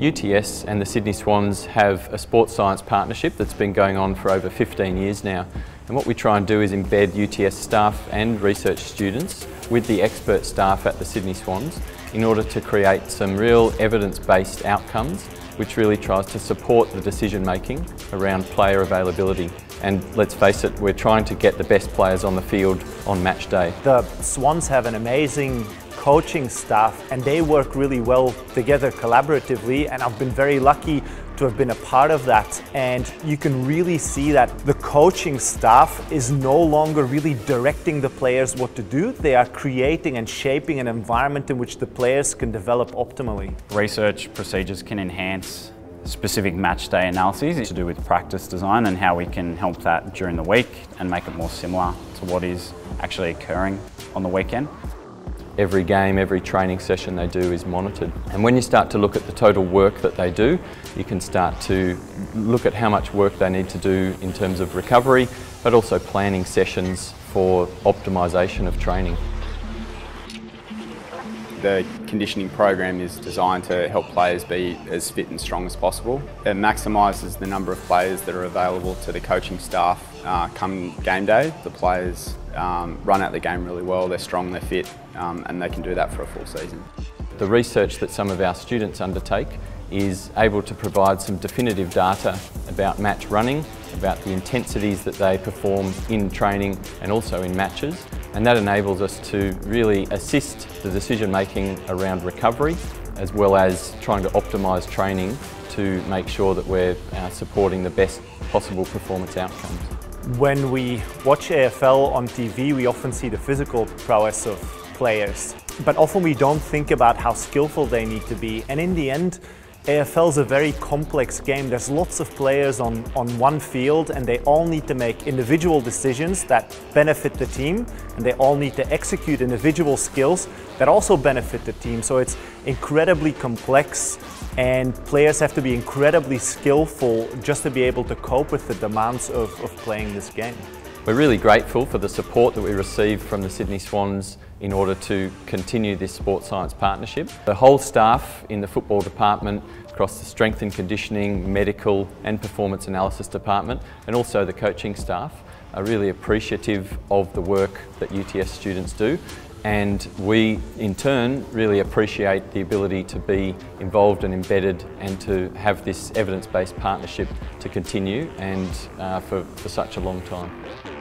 UTS and the Sydney Swans have a sports science partnership that's been going on for over 15 years now. And what we try and do is embed UTS staff and research students with the expert staff at the Sydney Swans in order to create some real evidence-based outcomes which really tries to support the decision making around player availability. And let's face it, we're trying to get the best players on the field on match day. The Swans have an amazing coaching staff and they work really well together collaboratively, and I've been very lucky to have been a part of that, and you can really see that the coaching staff is no longer really directing the players what to do. They are creating and shaping an environment in which the players can develop optimally. Research procedures can enhance specific match day analyses to do with practice design and how we can help that during the week and make it more similar to what is actually occurring on the weekend. Every game, every training session they do is monitored. And when you start to look at the total work that they do, you can start to look at how much work they need to do in terms of recovery, but also planning sessions for optimisation of training. The conditioning program is designed to help players be as fit and strong as possible. It maximises the number of players that are available to the coaching staff come game day. The players run out the game really well, they're strong, they're fit, and they can do that for a full season. The research that some of our students undertake is able to provide some definitive data about match running, about the intensities that they perform in training and also in matches, and that enables us to really assist the decision making around recovery as well as trying to optimise training to make sure that we're supporting the best possible performance outcomes. When we watch AFL on TV, we often see the physical prowess of players, but often we don't think about how skillful they need to be, and in the end AFL is a very complex game. There's lots of players on one field and they all need to make individual decisions that benefit the team, and they all need to execute individual skills that also benefit the team. So it's incredibly complex and players have to be incredibly skillful just to be able to cope with the demands of playing this game. We're really grateful for the support that we received from the Sydney Swans in order to continue this sports science partnership. The whole staff in the football department, across the strength and conditioning, medical and performance analysis department, and also the coaching staff, are really appreciative of the work that UTS students do, and we in turn really appreciate the ability to be involved and embedded and to have this evidence-based partnership to continue and for such a long time.